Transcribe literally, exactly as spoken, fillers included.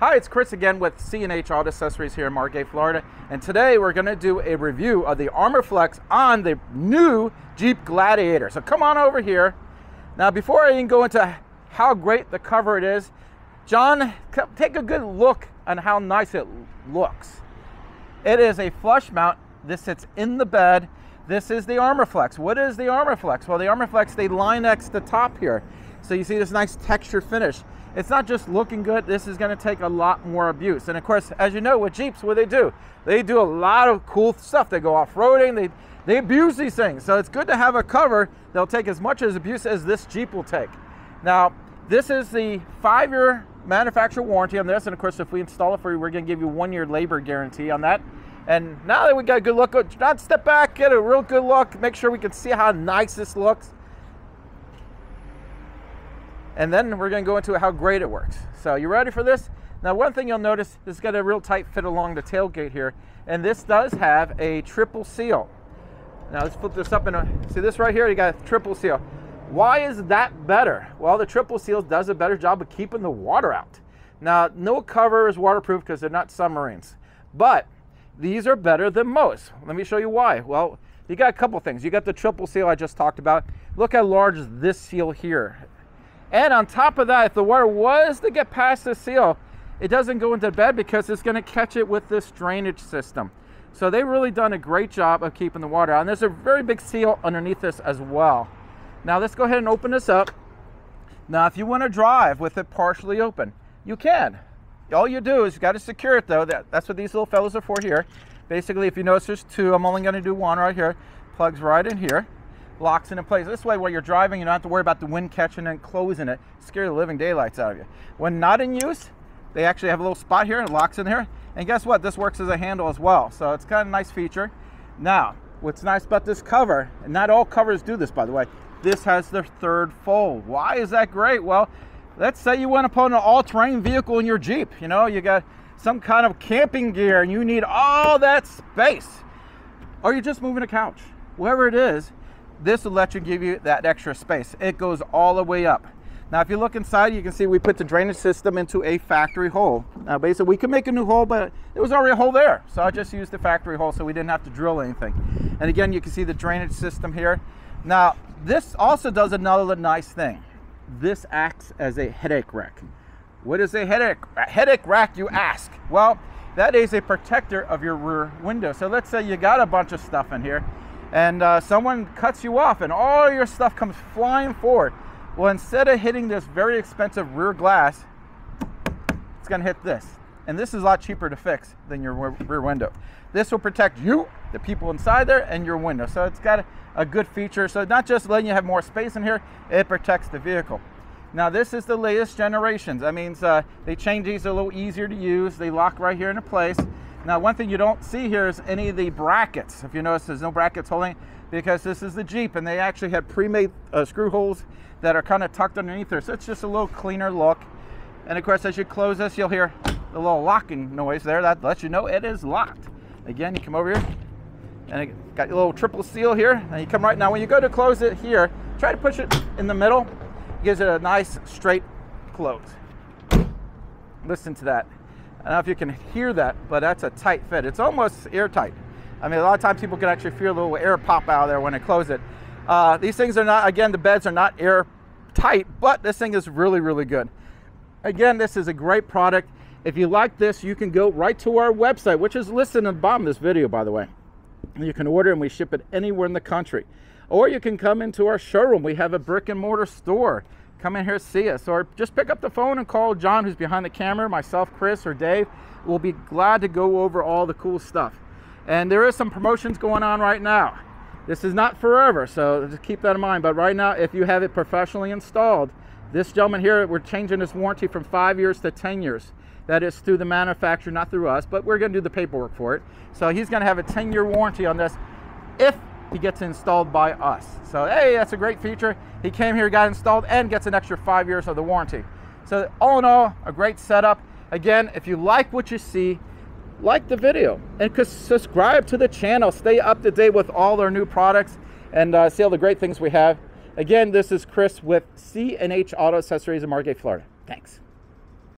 Hi, it's Chris again with C and H Auto Accessories here in Margate, Florida, and today we're going to do a review of the ArmorFlex on the new Jeep Gladiator. So come on over here. Now, before I even go into how great the cover it is, John, take a good look on how nice it looks. It is a flush mount. This sits in the bed. This is the ArmorFlex. What is the ArmorFlex? Well, the ArmorFlex, they Line-X the top here. So you see this nice texture finish. It's not just looking good, this is gonna take a lot more abuse. And of course, as you know, with Jeeps, what do they do? They do a lot of cool stuff. They go off-roading, they, they abuse these things. So it's good to have a cover that'll take as much as abuse as this Jeep will take. Now, this is the five-year manufacturer warranty on this. And of course, if we install it for you, we're gonna give you one year labor guarantee on that. And now that we got a good look, John, step back, get a real good look, make sure we can see how nice this looks. And then we're going to go into how great it works. So you ready for this? Now, one thing you'll notice, it's got a real tight fit along the tailgate here, and this does have a triple seal. Now let's flip this up and see this right here, you got a triple seal. Why is that better? Well, the triple seal does a better job of keeping the water out. Now, no cover is waterproof because they're not submarines, but these are better than most. Let me show you why. Well, you got a couple things. You got the triple seal I just talked about. Look how large this seal here. And on top of that, if the water was to get past the seal, it doesn't go into the bed because it's going to catch it with this drainage system. So they've really done a great job of keeping the water out. And there's a very big seal underneath this as well. Now let's go ahead and open this up. Now, if you want to drive with it partially open, you can. All you do is you got to secure it though. That, that's what these little fellas are for here. Basically, if you notice there's two, I'm only going to do one right here. Plugs right in here. Locks into place. This way, while you're driving, you don't have to worry about the wind catching and closing it. Scare the living daylights out of you. When not in use, they actually have a little spot here and it locks in there. And guess what? This works as a handle as well. So it's kind of a nice feature. Now, what's nice about this cover, and not all covers do this, by the way, this has the third fold. Why is that great? Well, let's say you went upon an all-terrain vehicle in your Jeep. You know, you got some kind of camping gear and you need all that space. Or you're just moving a couch. Wherever it is, this will let you give you that extra space. It goes all the way up. Now, if you look inside, you can see we put the drainage system into a factory hole. Now, basically, we could make a new hole, but there was already a hole there. So I just used the factory hole so we didn't have to drill anything. And again, you can see the drainage system here. Now, this also does another nice thing. This acts as a headache rack. What is a headache, a headache rack, you ask? Well, that is a protector of your rear window. So let's say you got a bunch of stuff in here, and uh, someone cuts you off and all your stuff comes flying forward. Well, instead of hitting this very expensive rear glass, it's gonna hit this. And this is a lot cheaper to fix than your rear window. This will protect you, the people inside there, and your window. So it's got a, a good feature. So not just letting you have more space in here, it protects the vehicle. Now, this is the latest generations. That means uh, they change these, they're a little easier to use. They lock right here into place. Now, one thing you don't see here is any of the brackets. If you notice, there's no brackets holding because this is the Jeep, and they actually had pre-made uh, screw holes that are kind of tucked underneath there. So it's just a little cleaner look. And of course, as you close this, you'll hear a little locking noise there. That lets you know it is locked. Again, you come over here, and it got your little triple seal here. And you come right now. When you go to close it here, try to push it in the middle. It gives it a nice straight close. Listen to that. I don't know if you can hear that, but that's a tight fit. It's almost airtight. I mean, a lot of times people can actually feel a little air pop out of there when they close it. Uh, these things are not, again, the beds are not airtight, but this thing is really, really good. Again, this is a great product. If you like this, you can go right to our website, which is listed at the bottom of this video, by the way. You can order and we ship it anywhere in the country. Or you can come into our showroom. We have a brick and mortar store. Come in here, see us, or just pick up the phone and call John, who's behind the camera, myself, Chris, or Dave. We'll be glad to go over all the cool stuff. And there is some promotions going on right now. This is not forever, so just keep that in mind. But right now, if you have it professionally installed, this gentleman here, we're changing his warranty from five years to ten years. That is through the manufacturer, not through us, but we're gonna do the paperwork for it. So he's gonna have a ten year warranty on this if he gets installed by us. So, hey, that's a great feature. He came here, got installed, and gets an extra five years of the warranty. So, all in all, a great setup. Again, if you like what you see, like the video, and subscribe to the channel. Stay up to date with all our new products and uh, see all the great things we have. Again, this is Chris with C and H Auto Accessories in Margate, Florida. Thanks.